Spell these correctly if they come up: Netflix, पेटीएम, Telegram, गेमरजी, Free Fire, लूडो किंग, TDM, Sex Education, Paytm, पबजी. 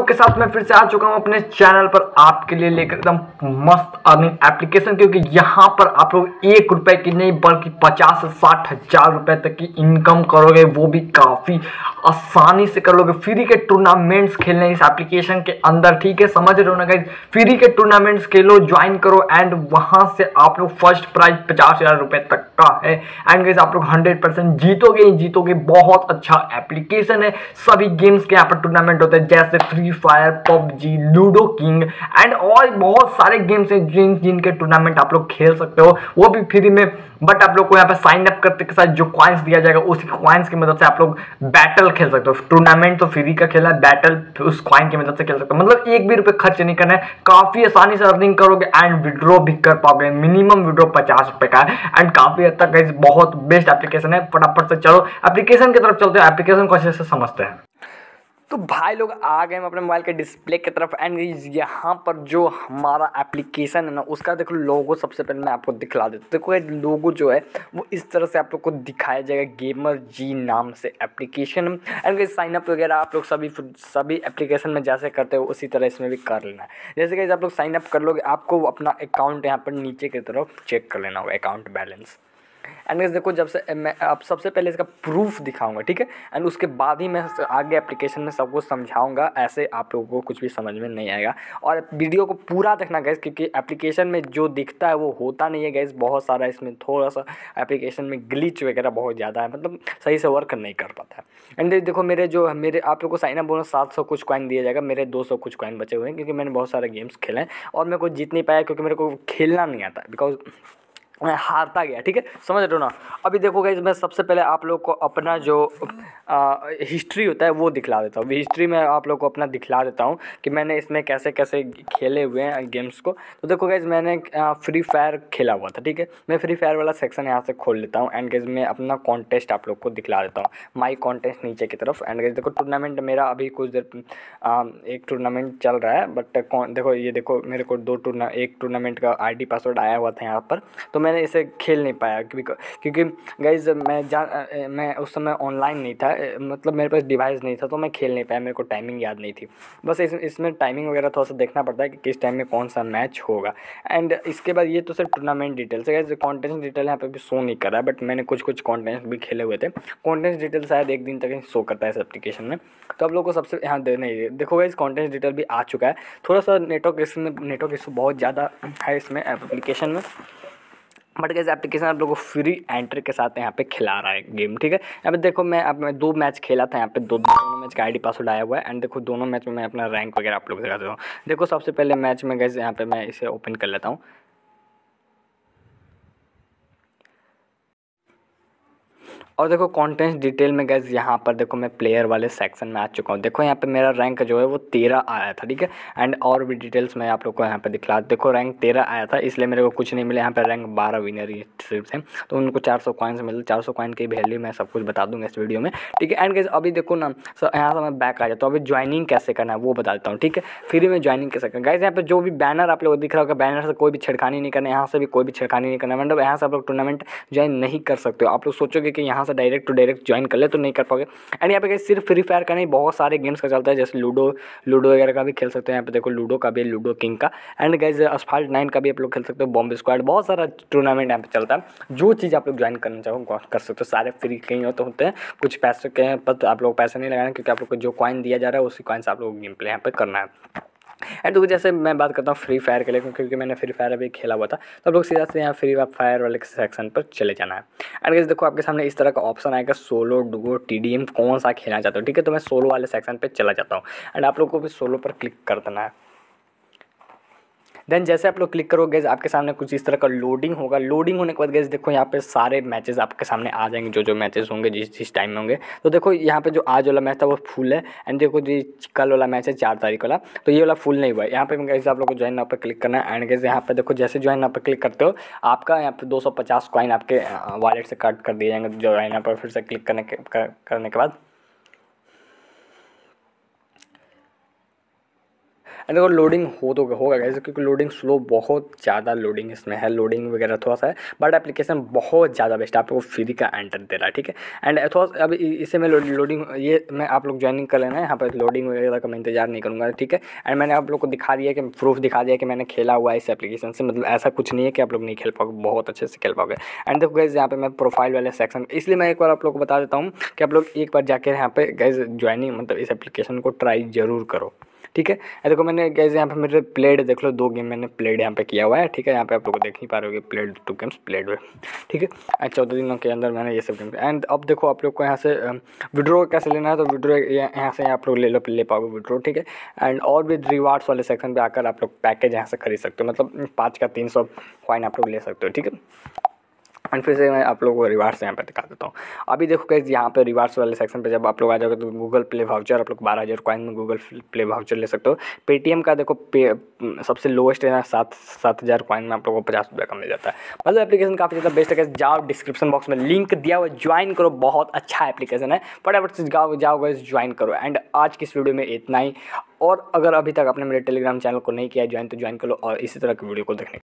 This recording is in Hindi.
के साथ मैं फिर से आ चुका हूं अपने चैनल पर आपके लिए लेकर एकदम मस्त अर्निंग एप्लीकेशन, क्योंकि यहां पर आप लोग 1 रुपए की नहीं बल्कि 50 से 60 हजार रुपए तक की इनकम करोगे, वो भी काफी आसानी से कर लोगे। फ्री के टूर्नामेंट्स खेलने इस एप्लीकेशन के अंदर, ठीक है, समझ रहे हो ना गाइस। फ्री के टूर्नामेंट्स खेलो, ज्वाइन करो एंड वहां से आप लोग फर्स्ट प्राइज 50 हजार रुपए तक का है एंड गाइस आप लोग 100% जीतोगे ही जीतोगे। बहुत अच्छा एप्लीकेशन है, सभी गेम्स के यहाँ पर टूर्नामेंट होते हैं जैसे free fire, पबजी, लूडो किंग and और बहुत सारे गेम्स हैं जिनके टूर्नामेंट आप लोग खेल सकते हो, वो भी फ्री में। बट आप लोग को यहाँ पे साइन अप करते के साथ जो क्वाइंस दिया जाएगा उसी क्वाइंस की मदद से आप लोग बैटल खेल सकते हो। टूर्नामेंट तो फ्री का खेला है, बैटल उस क्वाइन की मदद से खेल सकते हो, मतलब 1 भी रुपये खर्च नहीं करना है, काफ़ी आसानी से अर्निंग करोगे एंड विड्रॉ भी कर पाओगे। मिनिमम विड्रॉ 50 रुपये का है एंड काफ़ी हद तक गाइस बहुत बेस्ट एप्लीकेशन है। फटाफट से चलो एप्लीकेशन की तरफ चलते हैं, एप्लीकेशन को अच्छे से समझते हैं। तो भाई लोग आ गए हम अपने मोबाइल के डिस्प्ले की तरफ एंड यहाँ पर जो हमारा एप्लीकेशन है ना उसका देखो लोगो सबसे पहले मैं आपको दिखला देता हूँ। देखो ये लोगो जो है वो इस तरह से आप लोग को दिखाया जाएगा, गेमरजी नाम से एप्लीकेशन एंड साइनअप वगैरह आप लोग सभी एप्लीकेशन में जैसे करते हो उसी तरह इसमें भी कर लेना है। जैसे कि आप लोग साइनअप कर लोगे आपको अपना अकाउंट यहाँ पर नीचे की तरफ चेक कर लेना होगा, अकाउंट बैलेंस एंड गाइस देखो जब से मैं आप सबसे पहले इसका प्रूफ दिखाऊंगा, ठीक है, एंड उसके बाद ही मैं आगे एप्लीकेशन में सब कुछ समझाऊंगा। ऐसे आप लोगों को कुछ भी समझ में नहीं आएगा और वीडियो को पूरा देखना गाइस, क्योंकि एप्लीकेशन में जो दिखता है वो होता नहीं है गाइस। बहुत सारा इसमें थोड़ा सा एप्लीकेशन में ग्लिच वगैरह बहुत ज़्यादा है, मतलब सही से वर्क नहीं कर पाता है। एंड देखो मेरे आप लोग को साइन अप बोनस 700 कुछ कॉइन दिया जाएगा, मेरे 200 कुछ कॉइन बचे हुए हैं क्योंकि मैंने बहुत सारे गेम्स खेले हैं और मेरे को जीत नहीं पाया क्योंकि मेरे को खेलना नहीं आता, बिकॉज मैं हारता गया, ठीक है, समझ रहे हो ना। अभी देखो गाइस मैं सबसे पहले आप लोग को अपना जो हिस्ट्री होता है वो दिखला देता हूँ। हिस्ट्री में आप लोग को अपना दिखला देता हूँ कि मैंने इसमें कैसे कैसे खेले हुए हैं गेम्स को। तो देखो गाइस मैंने फ्री फायर खेला हुआ था, ठीक है, मैं फ्री फायर वाला सेक्शन यहाँ से खोल लेता हूँ एंड गाइस मैं अपना कॉन्टेस्ट आप लोग को दिखला देता हूँ, माई कॉन्टेस्ट नीचे की तरफ। एंड गाइस देखो टूर्नामेंट मेरा अभी कुछ देर एक टूर्नामेंट चल रहा है, बट देखो ये देखो मेरे को एक टूर्नामेंट का ID पासवर्ड आया हुआ था यहाँ पर, तो मैंने इसे खेल नहीं पाया क्योंकि गाइस मैं उस समय ऑनलाइन नहीं था, मतलब मेरे पास डिवाइस नहीं था तो मैं खेल नहीं पाया, मेरे को टाइमिंग याद नहीं थी। बस इसमें टाइमिंग वगैरह थोड़ा सा देखना पड़ता है कि किस टाइम में कौन सा मैच होगा। एंड इसके बाद ये तो सिर्फ टूर्नामेंट डिटेल्स है गाइस, कॉन्टेस्ट डिटेल यहाँ पर भी शो नहीं कर रहा है, बट मैंने कुछ कुछ कॉन्टेस्ट भी खेले हुए थे। कॉन्टेस्ट डिटेल शायद एक दिन तक शो करता है इस एप्लीकेशन में, तो आप लोग को सबसे यहाँ नहीं देखो गाइस कॉन्टेस्ट डिटेल भी आ चुका है। थोड़ा सा नेटवर्क इशू बहुत ज़्यादा है इसमें एप्लीकेशन में, बट गाइस एप्लीकेशन आप लोगों को फ्री एंट्री के साथ यहाँ पे खिला रहा है गेम, ठीक है। यहाँ पे देखो मैं 2 मैच खेला था, यहाँ पे दोनों मैच का ID पासवर्ड आया हुआ है एंड देखो दोनों मैच में मैं अपना रैंक वगैरह आप लोग दिखा देता हूँ। देखो सबसे पहले मैच में गाइस यहाँ पे मैं इसे ओपन कर लेता हूँ। और देखो कॉन्टेंट डिटेल में गाइस यहाँ पर देखो मैं प्लेयर वाले सेक्शन में आ चुका हूँ। देखो यहाँ पे मेरा रैंक जो है वो 13 आया था, ठीक है, एंड और भी डिटेल्स मैं आप लोग को यहाँ पे दिखला। देखो रैंक 13 आया था इसलिए मेरे को कुछ नहीं मिला, यहाँ पे रैंक 12 विनर ये सिर्फ हैं, तो उनको 400 कॉइन्स मिले। 400 कॉइन की वैल्यू मैं सब कुछ बता दूंगा इस वीडियो में, ठीक है। एंड गाइस अभी देखो ना यहाँ से मैं बैक आ जाता हूँ, अभी ज्वाइनिंग कैसे करना है वो बता देता हूँ, ठीक है। फ्री में ज्वाइनिंग कैसे करना गाइस, यहाँ पर जो भी बैनर आप लोग दिख रहा होगा बैनर से कोई भी छेड़खानी नहीं करना, यहाँ से भी कोई भी छेड़खानी नहीं करना, मतलब यहाँ से आप लोग टूर्नामेंट ज्वाइन नहीं कर सकते हो। आप लोग सोचोगे कि यहाँ से डायरेक्ट टू डायरेक्ट ज्वाइन कर ले तो नहीं कर पाओगे। एंड यहाँ पे गाइस सिर्फ फ्री फायर का नहीं बहुत सारे गेम्स का चलता है, जैसे लूडो वगैरह का भी खेल सकते हो। यहाँ पे देखो लूडो का भी, लूडो किंग का एंड गाइस अल्फाल्ट 9 का भी आप लोग खेल सकते हो, बॉम्बे स्क्वाड, बहुत सारा टूर्नामेंट यहाँ पे चलता है। जो चीज़ आप लोग ज्वाइन करना चाहो कर सकते हो, सारे फ्री के ही होते हैं, कुछ पैसे के हैं पर आप लोग पैसा नहीं लगाना क्योंकि आप लोग को जो कॉइन दिया जा रहा है उसी कॉइन से आप लोग गेम प्ले यहाँ पर करना है। एंड तो जैसे मैं बात करता हूँ फ्री फायर के लिए, क्योंकि मैंने फ्री फायर अभी खेला हुआ था, तो आप लोग सीधा से यहाँ फ्री फायर वाले सेक्शन पर चले जाना है। एंड गाइस देखो आपके सामने इस तरह का ऑप्शन आएगा, सोलो, डुओ, TDM कौन सा खेलना चाहते हो, ठीक है। तो मैं सोलो वाले सेक्शन पर चला जाता हूँ एंड आप लोग को भी सोलो पर क्लिक कर देना है। देन जैसे आप लोग क्लिक करोगे आपके सामने कुछ इस तरह का लोडिंग होगा। लोडिंग होने के बाद गाइस देखो यहाँ पे सारे मैचेस आपके सामने आ जाएंगे, जो जो मैचेस होंगे जिस टाइम में होंगे। तो देखो यहाँ पे जो आज वाला मैच था वो फुल है एंड देखो जो कल वाला मैच है 4 तारीख वाला, तो ये वाला फुल नहीं हुआ है। यहाँ पे गाइस आप लोग को ज्वाइन नाउ पर क्लिक करना है एंड गाइस यहाँ पे देखो जैसे ज्वाइन नाउ पर क्लिक करते हो आपका यहाँ पे 250 कॉइन आपके वॉलेट से कट कर दिए जाएंगे ज्वाइन नाउ पर फिर से क्लिक करने के बाद। एंड देखो लोडिंग होगा गाइस, क्योंकि लोडिंग स्लो, बहुत ज़्यादा लोडिंग इसमें है, लोडिंग वगैरह थोड़ा सा है, बट एप्लीकेशन बहुत ज़्यादा बेस्ट आपको फ्री का एंटर दे रहा है, ठीक है। एंड थोड़ा अब इसे मैं लोडिंग ये मैं आप लोग ज्वाइनिंग कर लेना है, यहाँ पर लोडिंग वगैरह का मैं इंतजार नहीं करूँगा, ठीक है। एंड मैंने आप लोग को दिखा दिया कि प्रूफ दिखा दिया कि मैंने खेला हुआ है इस एप्लीकेशन से, मतलब ऐसा कुछ नहीं है कि आप लोग नहीं खेल पाओगे, बहुत अच्छे से खेल पाओगे। एंड देखो गाइस यहाँ पर मैं प्रोफाइल वाले सेक्शन, इसलिए मैं एक बार आप लोग को बता देता हूँ कि आप लोग एक बार जाकर यहाँ पे गाइस ज्वाइनिंग मतलब इस एप्लीकेशन को ट्राई ज़रूर करो, ठीक है। देखो मैंने गाइस यहाँ पे मेरे प्लेड देख लो, 2 गेम मैंने प्लेड यहाँ पे किया हुआ है, ठीक है। यहाँ पे आप लोग देख नहीं पा रहे होगे, प्लेड 2 गेम्स प्लेड हुए, ठीक है। एंड 14 दिनों के अंदर मैंने ये सब गेम। एंड अब देखो आप लोग को यहाँ से विड्रॉ कैसे लेना है, तो विड्रॉ यहाँ से आप लोग ले पाओगे विड्रॉ, ठीक है। एंड और भी रिवार्ड्स वाले सेक्शन पर आकर आप लोग पैकेज यहाँ से खरीद सकते हो, मतलब 5 का 300 कॉइन आप लोग ले सकते हो, ठीक है। एंड फिर से मैं आप लोगों को रिवार्ड्स यहाँ पर दिखा देता हूँ। अभी देखो गाइस यहाँ पे रिवार्ड्स वाले सेक्शन पे जब आप लोग आ जाओगे तो गूगल प्ले वाउचर, आप लोग 12,000 कॉइन में गूगल प्ले वाउचर ले सकते हो। पेटीएम का देखो सबसे लोएस्ट है ना, 7,000 कॉइन में आप लोगों को 50 रुपये का मिल जाता है, मतलब एप्लीकेशन काफ़ी ज़्यादा बेस्ट है। जाओ डिस्क्रिप्शन बॉक्स में लिंक दिया हुआ, ज्वाइन करो, बहुत अच्छा एप्लीकेशन है, फटाफट से जाओ गाइस ज्वाइन करो। एंड आज की इस वीडियो में इतना ही, और अगर अभी तक आपने मेरे टेलीग्राम चैनल को नहीं किया ज्वाइन तो ज्वाइन कर लो, और इसी तरह की वीडियो को देखने